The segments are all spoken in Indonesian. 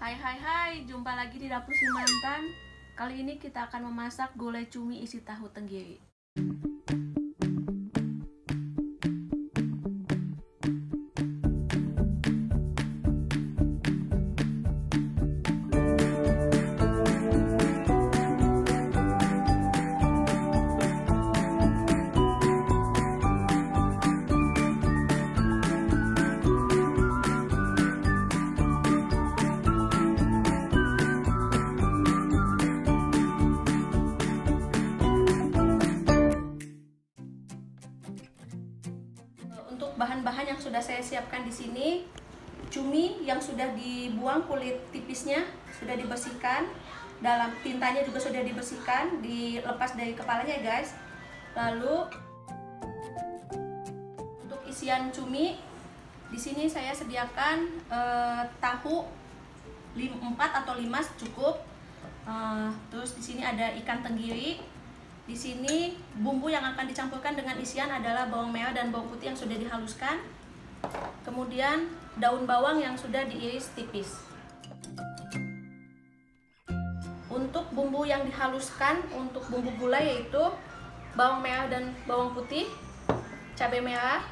Hai, jumpa lagi di Dapur Simantan. Kali ini kita akan memasak gole cumi isi tahu tenggiri. Bahan-bahan yang sudah saya siapkan di sini, cumi yang sudah dibuang kulit tipisnya sudah dibersihkan, dalam tintanya juga sudah dibersihkan, dilepas dari kepalanya guys. Lalu untuk isian cumi di sini saya sediakan tahu 4 atau 5 cukup. Terus di sini ada ikan tenggiri. Di sini bumbu yang akan dicampurkan dengan isian adalah bawang merah dan bawang putih yang sudah dihaluskan. Kemudian daun bawang yang sudah diiris tipis. Untuk bumbu yang dihaluskan untuk bumbu gulai yaitu bawang merah dan bawang putih, cabai merah.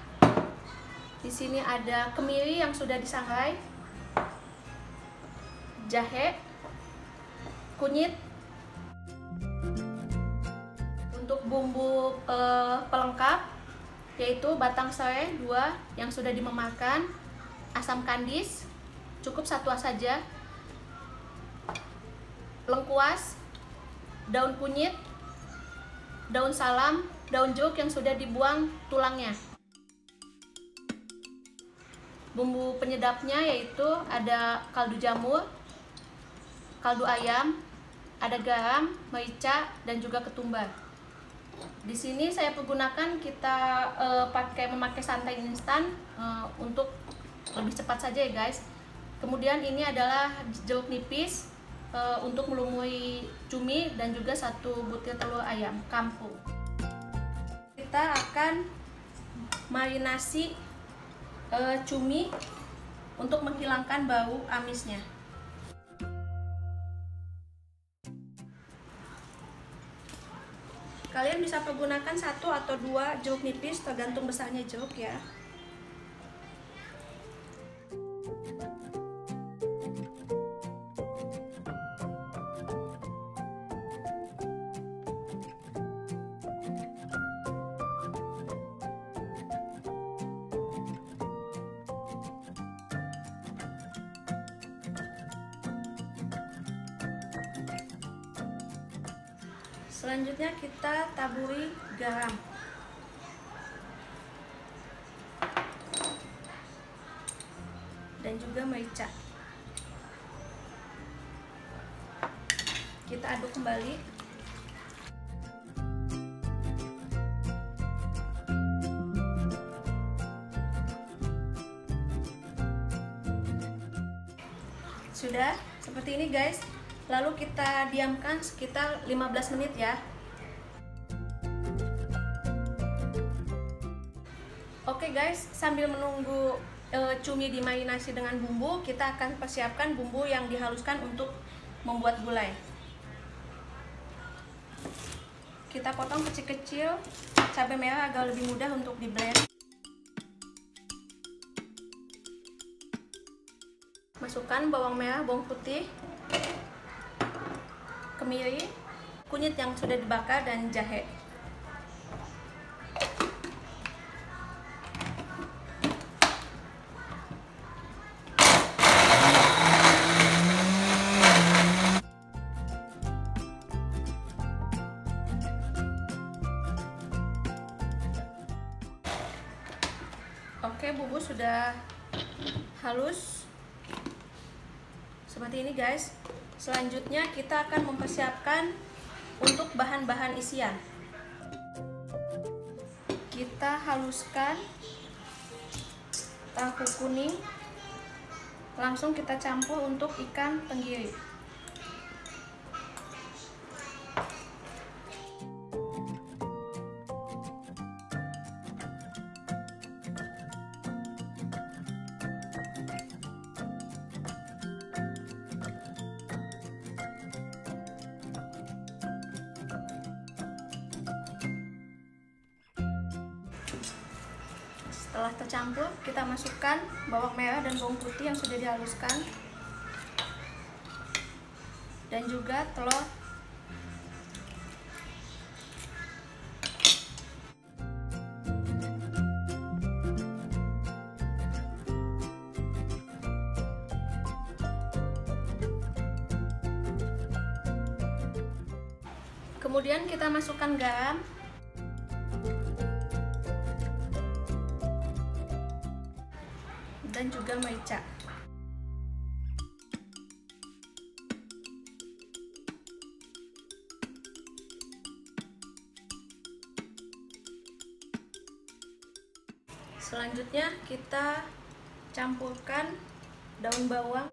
Di sini ada kemiri yang sudah disangrai, jahe, kunyit. Bumbu pelengkap yaitu batang sereh 2 yang sudah dimemarkan, asam kandis cukup 1 as saja, lengkuas, daun kunyit, daun salam, daun jeruk yang sudah dibuang tulangnya. Bumbu penyedapnya yaitu ada kaldu jamur, kaldu ayam, ada garam, merica, dan juga ketumbar. Di sini saya pergunakan memakai santan instan untuk lebih cepat saja ya guys. Kemudian ini adalah jeruk nipis untuk melumuri cumi, dan juga 1 butir telur ayam kampung. Kita akan marinasi cumi untuk menghilangkan bau amisnya. Kalian bisa menggunakan 1 atau 2 jeruk nipis tergantung besarnya jeruk ya. Selanjutnya kita taburi garam. Dan juga merica. Kita aduk kembali. Sudah, seperti ini guys. Lalu kita diamkan sekitar 15 menit ya. Oke guys, sambil menunggu cumi dimarinasi dengan bumbu, kita akan persiapkan bumbu yang dihaluskan untuk membuat gulai. Kita potong kecil-kecil cabai merah agar lebih mudah untuk di blend. Masukkan bawang merah, bawang putih, kemiri, kunyit yang sudah dibakar, dan jahe. Oke, bumbu sudah halus. Seperti ini guys. Selanjutnya kita akan mempersiapkan untuk bahan-bahan isian. Kita haluskan tahu kuning. Langsung kita campur untuk ikan tenggiri. Setelah tercampur, kita masukkan bawang merah dan bawang putih yang sudah dihaluskan, dan juga telur. Kemudian kita masukkan garam. Dan juga merica. Selanjutnya kita campurkan daun bawang.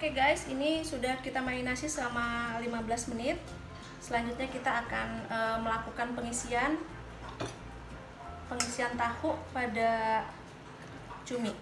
Oke guys, ini sudah kita marinasi selama 15 menit. Selanjutnya kita akan melakukan pengisian tahu pada cumi.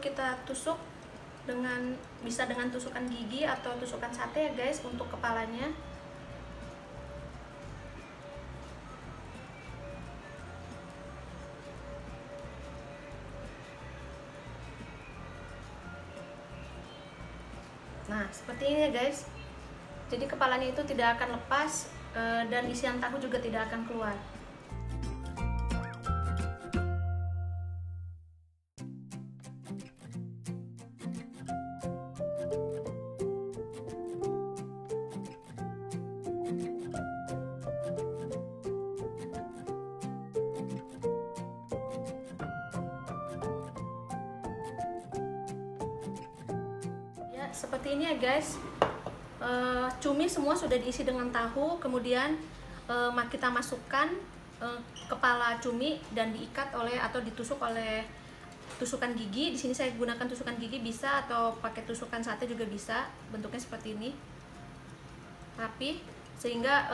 Kita tusuk bisa dengan tusukan gigi atau tusukan sate ya guys untuk kepalanya. Nah, seperti ini ya guys. Jadi kepalanya itu tidak akan lepas dan isian tahu juga tidak akan keluar. Seperti ini ya guys, cumi semua sudah diisi dengan tahu. Kemudian kita masukkan kepala cumi dan diikat oleh atau ditusuk oleh tusukan gigi. Di sini saya gunakan tusukan gigi, bisa atau pakai tusukan sate juga bisa. Bentuknya seperti ini, rapi, sehingga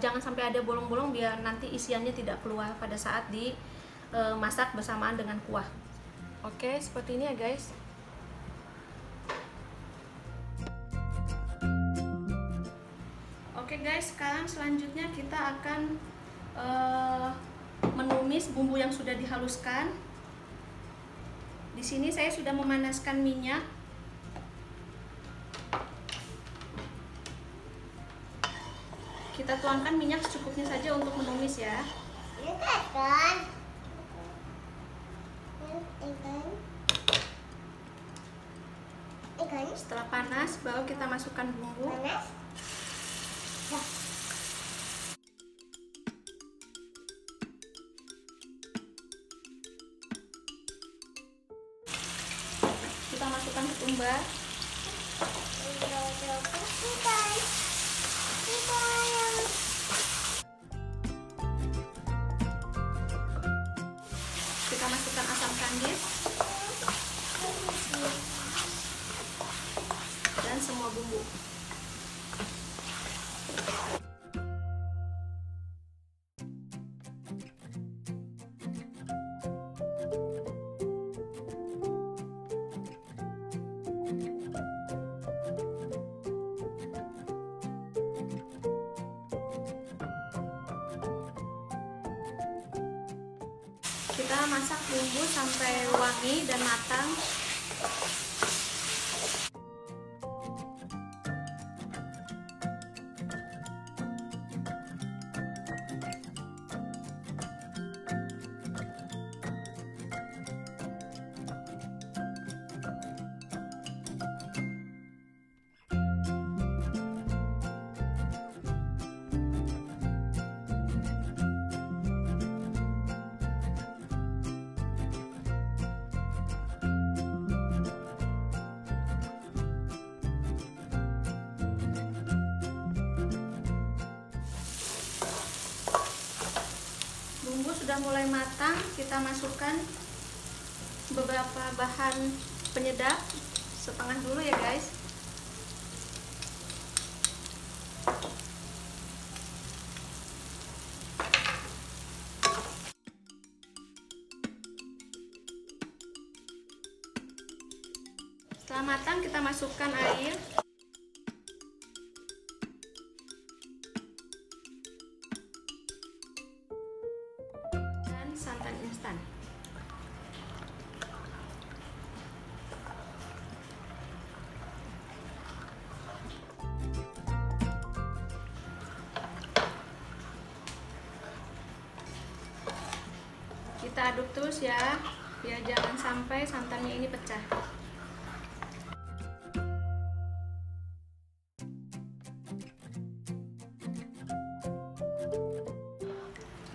jangan sampai ada bolong-bolong biar nanti isiannya tidak keluar pada saat dimasak bersamaan dengan kuah. Oke, seperti ini ya guys. Oke guys, sekarang selanjutnya kita akan menumis bumbu yang sudah dihaluskan. Di sini saya sudah memanaskan minyak. Kita tuangkan minyak secukupnya saja untuk menumis ya. Setelah panas, baru kita masukkan bumbu. Kita masukkan ketumbar. Kita masukkan asam kandis dan semua bumbu. Kita masak bumbu sampai wangi dan matang. Bumbu sudah mulai matang, kita masukkan beberapa bahan penyedap, setengah dulu ya guys. Setelah matang kita masukkan air. Santan instan. Kita aduk terus ya, biar jangan sampai santannya ini pecah.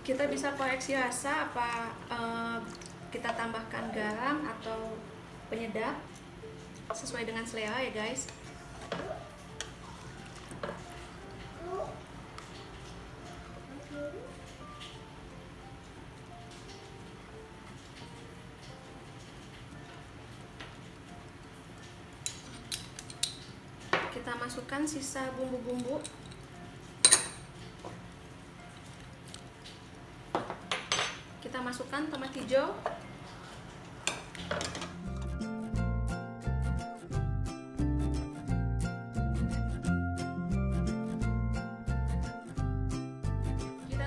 Kita bisa koreksi rasa, apa kita tambahkan garam atau penyedap sesuai dengan selera ya guys. Kita masukkan sisa bumbu-bumbu. Kita masukkan tomat hijau, kita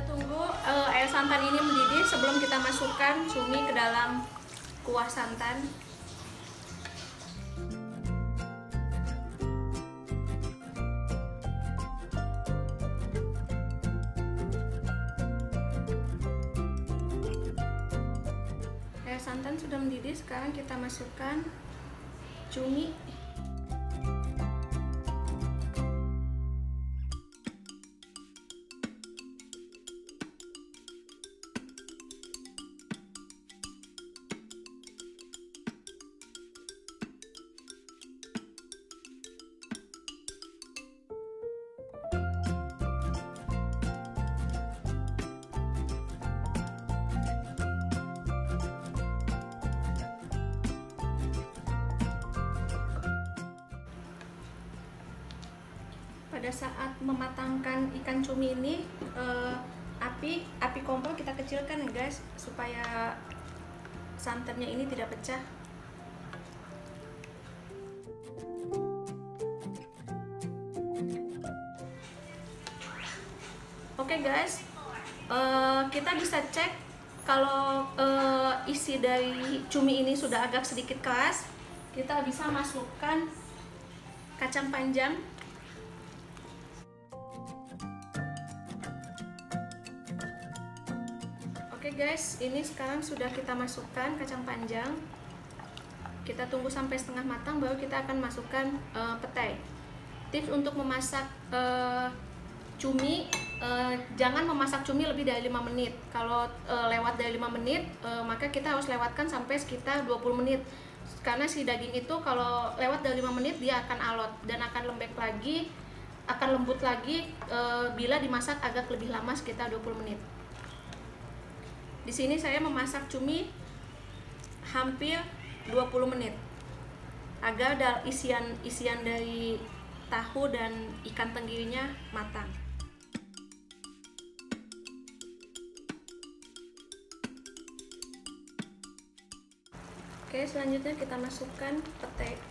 tunggu air santan ini mendidih sebelum kita masukkan cumi ke dalam kuah santan. Santan sudah mendidih, sekarang kita masukkan cumi. Pada saat mematangkan ikan cumi ini, api kompor kita kecilkan guys, supaya santannya ini tidak pecah. Oke guys, kita bisa cek kalau isi dari cumi ini sudah agak sedikit keras. Kita bisa masukkan kacang panjang. Oke guys, ini sekarang sudah kita masukkan kacang panjang. Kita tunggu sampai setengah matang, baru kita akan masukkan petai. Tips untuk memasak cumi, jangan memasak cumi lebih dari 5 menit. Kalau lewat dari 5 menit, maka kita harus lewatkan sampai sekitar 20 menit. Karena si daging itu kalau lewat dari 5 menit dia akan alot dan akan lembek lagi, akan lembut lagi bila dimasak agak lebih lama, sekitar 20 menit. Di sini saya memasak cumi hampir 20 menit agar isian dari tahu dan ikan tenggirinya matang. Oke, selanjutnya kita masukkan petai.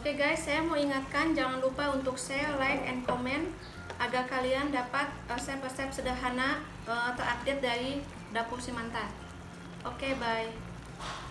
Oke guys, saya mau ingatkan jangan lupa untuk share, like, and comment agar kalian dapat resep-resep sederhana terupdate dari Dapur Simantan. Oke, bye.